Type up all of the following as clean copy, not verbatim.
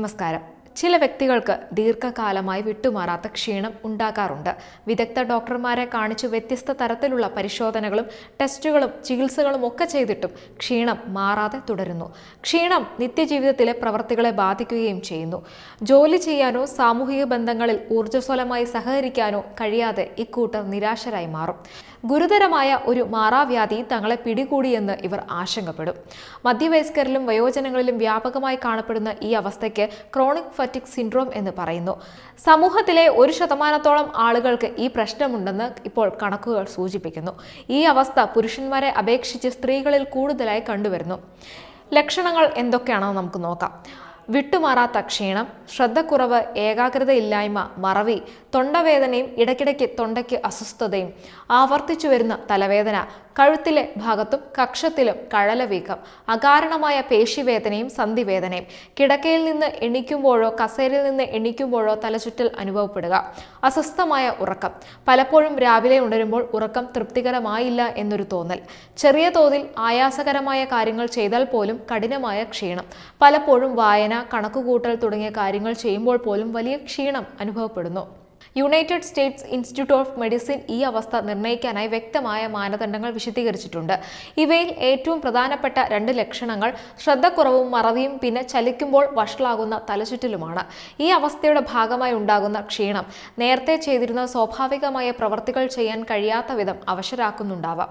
നമസ്കാരം. ചില വ്യക്തികൾക്ക് ദീർഘകാലമായി വിട്ടുമാറാത്ത ക്ഷീണം ഉണ്ടാകാറുണ്ട്. വിദഗ്ധ ഡോക്ടർമാരെ കാണിച്ച് വ്യത്യസ്ത തരത്തിലുള്ള പരിശോധനകളും ടെസ്റ്റുകളും ചികിത്സകളും ഒക്കെ ചെയ്തിട്ടും ക്ഷീണം മാറാതെ തുടരുന്നു. ക്ഷീണം നിത്യജീവിതത്തിലെ പ്രവൃത്തികളെ ബാധിക്കുകയും ചെയ്യുന്നു. ജോലി ചെയ്യാനോ സാമൂഹിക ബന്ധങ്ങളിൽ ഊർജ്ജസ്വലമായി സഹകരിക്കാനോ കഴിയാതെ ഇക്കൂട്ടർ നിരാശരായി മാറും. ഗുരുതരമായ ഒരു മാറാവ്യാധി തങ്ങളെ പിടികൂടിയെന്ന് ഇവർ ആശങ്കപ്പെടും. മധ്യവയസ്കരിലും വയോജനങ്ങളിലും വ്യാപകമായി കാണപ്പെടുന്ന ഈ അവസ്ഥയ്ക്ക് ക്രോണിക് ഫറ്റിക് സിൻഡ്രോം എന്ന് പറയുന്നു. സമൂഹത്തിലെ 1% ആളുകൾക്ക് ഈ പ്രശ്നമുണ്ടെന്ന് ഇപ്പോൾ കണക്കുകൾ സൂചിപ്പിക്കുന്നു. ഈ അവസ്ഥ പുരുഷന്മാരെ അപേക്ഷിച്ച് സ്ത്രീകളിൽ കൂടുതലായി കണ്ടുവരുന്നു. ലക്ഷണങ്ങൾ എന്തൊക്കെയാണെന്ന് നമുക്ക് നോക്കാം. വിട്ടുമാറാത്ത ക്ഷീണം, ശ്രദ്ധക്കുറവ്, ഏകാഗ്രതയില്ലായ്മ, മറവി, തൊണ്ടവേദനയും ഇടയ്ക്കിടയ്ക്ക് തൊണ്ടയ്ക്ക് അസ്വസ്ഥതയും, ആവർത്തിച്ചു വരുന്ന തലവേദന, കഴുത്തിലെ ഭാഗത്തും കക്ഷത്തിലും കഴലവീക്കം, അകാരണമായ പേശിവേദനയും സന്ധിവേദനയും, കിടക്കയിൽ നിന്ന് എണീക്കുമ്പോഴോ കസേരയിൽ നിന്ന് എണീക്കുമ്പോഴോ തലചുറ്റൽ അനുഭവപ്പെടുക, അസ്വസ്ഥമായ ഉറക്കം, പലപ്പോഴും രാവിലെ ഉണരുമ്പോൾ ഉറക്കം തൃപ്തികരമായില്ല എന്നൊരു തോന്നൽ, ചെറിയ തോതിൽ ആയാസകരമായ കാര്യങ്ങൾ ചെയ്താൽ പോലും കഠിനമായ ക്ഷീണം, പലപ്പോഴും വായന, കണക്കുകൂട്ടൽ തുടങ്ങിയ കാര്യങ്ങൾ ചെയ്യുമ്പോൾ പോലും വലിയ ക്ഷീണം അനുഭവപ്പെടുന്നു. United States Institute of Medicine ഈ അവസ്ഥ നിർണ്ണയിക്കാനായി വ്യക്തമായ മാനദണ്ഡങ്ങൾ വിശദീകരിച്ചിട്ടുണ്ട്. ഇവയിൽ ഏറ്റവും പ്രധാനപ്പെട്ട 2 ലക്ഷണങ്ങൾ ശ്രദ്ധക്കുറവും മറവിയും, പിന്നെ ചലിക്കുമ്പോൾ വഷളാകുന്ന തലചുറ്റലുമാണ്. ഈ അവസ്ഥയുടെ ഭാഗമായി ഉണ്ടാകുന്ന ക്ഷീണം നേരത്തെ ചെയ്തിരുന്ന സ്വാഭാവികമായ പ്രവർത്തികൾ ചെയ്യാൻ കഴിയാത്ത വിധം അവശരാക്കുന്നുണ്ടാവാം.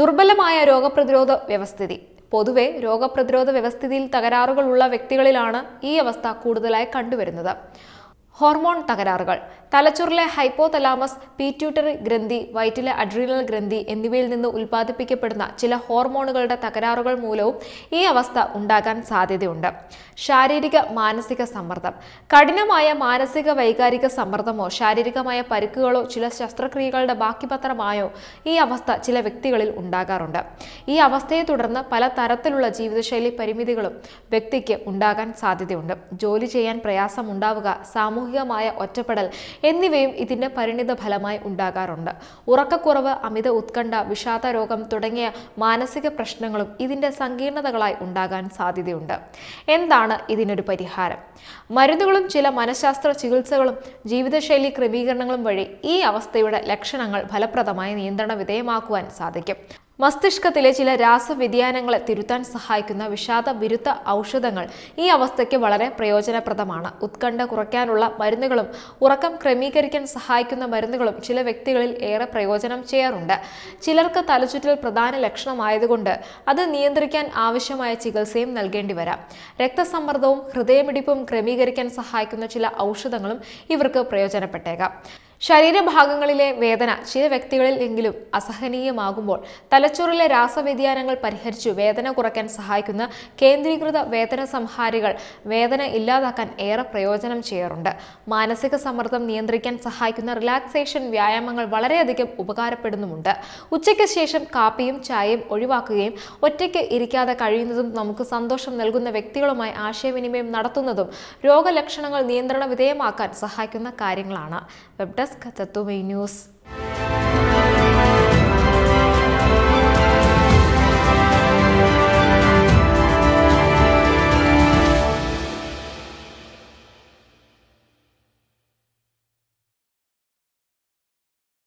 ദുർബലമായ രോഗപ്രതിരോധ വ്യവസ്ഥിതി. പൊതുവെ രോഗപ്രതിരോധ വ്യവസ്ഥിതിയിൽ തകരാറുകളുള്ള വ്യക്തികളിലാണ് ഈ അവസ്ഥ കൂടുതലായി കണ്ടുവരുന്നത്. ഹോർമോൺ തകരാറുകൾ. തലച്ചോറിലെ ഹൈപ്പോതലാമസ്, പിറ്റ്യൂട്ടറി ഗ്രന്ഥി, വയറ്റിലെ അഡ്രീനൽ ഗ്രന്ഥി എന്നിവയിൽ നിന്ന് ഉൽപ്പാദിപ്പിക്കപ്പെടുന്ന ചില ഹോർമോണുകളുടെ തകരാറുകൾ മൂലവും ഈ അവസ്ഥ ഉണ്ടാകാൻ സാധ്യതയുണ്ട്. ശാരീരിക മാനസിക സമ്മർദ്ദം. കഠിനമായ മാനസിക വൈകാരിക സമ്മർദ്ദമോ ശാരീരികമായ പരിക്കുകളോ ചില ശസ്ത്രക്രിയകളുടെ ബാക്കിപത്രമായോ ഈ അവസ്ഥ ചില വ്യക്തികളിൽ ഉണ്ടാകാറുണ്ട്. ഈ അവസ്ഥയെ തുടർന്ന് പല തരത്തിലുള്ള ജീവിതശൈലി പരിമിതികളും വ്യക്തിക്ക് ഉണ്ടാകാൻ സാധ്യതയുണ്ട്. ജോലി ചെയ്യാൻ പ്രയാസമുണ്ടാവുക, സാമൂഹികമായ ഒറ്റപ്പെടൽ എന്നിവയും ഇതിന്റെ പരിണിത ഫലമായി ഉണ്ടാകാറുണ്ട്. ഉറക്കക്കുറവ്, അമിത ഉത്കണ്ഠ, വിഷാദ രോഗം തുടങ്ങിയ മാനസിക പ്രശ്നങ്ങളും ഇതിന്റെ സങ്കീർണതകളായി ഉണ്ടാകാൻ സാധ്യതയുണ്ട്. എന്താണ് ഇതിനൊരു പരിഹാരം? മരുന്നുകളും ചില മനഃശാസ്ത്ര ചികിത്സകളും ജീവിതശൈലി ക്രമീകരണങ്ങളും വഴി ഈ അവസ്ഥയുടെ ലക്ഷണങ്ങൾ ഫലപ്രദമായി നിയന്ത്രണ വിധേയമാക്കുവാൻ സാധിക്കും. മസ്തിഷ്കത്തിലെ ചില രാസവ്യതിയാനങ്ങളെ തിരുത്താൻ സഹായിക്കുന്ന വിഷാദ വിരുദ്ധ ഔഷധങ്ങൾ ഈ അവസ്ഥയ്ക്ക് വളരെ പ്രയോജനപ്രദമാണ്. ഉത്കണ്ഠ കുറയ്ക്കാനുള്ള മരുന്നുകളും ഉറക്കം ക്രമീകരിക്കാൻ സഹായിക്കുന്ന മരുന്നുകളും ചില വ്യക്തികളിൽ ഏറെ പ്രയോജനം ചെയ്യാറുണ്ട്. ചിലർക്ക് തലചുറ്റൽ പ്രധാന ലക്ഷണമായതുകൊണ്ട് അത് നിയന്ത്രിക്കാൻ ആവശ്യമായ ചികിത്സയും നൽകേണ്ടി വരാം. രക്തസമ്മർദ്ദവും ഹൃദയമിടിപ്പും ക്രമീകരിക്കാൻ സഹായിക്കുന്ന ചില ഔഷധങ്ങളും ഇവർക്ക് പ്രയോജനപ്പെട്ടേക്കാം. ശരീരഭാഗങ്ങളിലെ വേദന. ചില വ്യക്തികളിൽ എങ്കിലും അസഹനീയമാകുമ്പോൾ തലച്ചോറിലെ രാസവ്യതിയാനങ്ങൾ പരിഹരിച്ചു വേദന കുറയ്ക്കാൻ സഹായിക്കുന്ന കേന്ദ്രീകൃത വേദന സംഹാരികൾ വേദന ഇല്ലാതാക്കാൻ ഏറെ പ്രയോജനം ചെയ്യാറുണ്ട്. മാനസിക സമ്മർദ്ദം നിയന്ത്രിക്കാൻ സഹായിക്കുന്ന റിലാക്സേഷൻ വ്യായാമങ്ങൾ വളരെയധികം ഉപകാരപ്പെടുന്നുമുണ്ട്. ഉച്ചയ്ക്ക് ശേഷം കാപ്പിയും ചായയും ഒഴിവാക്കുകയും ഒറ്റയ്ക്ക് ഇരിക്കാതെ കഴിയുന്നതും നമുക്ക് സന്തോഷം നൽകുന്ന വ്യക്തികളുമായി ആശയവിനിമയം നടത്തുന്നതും രോഗലക്ഷണങ്ങൾ നിയന്ത്രണ വിധേയമാക്കാൻ സഹായിക്കുന്ന കാര്യങ്ങളാണ്. Web desk Tatwamayi news.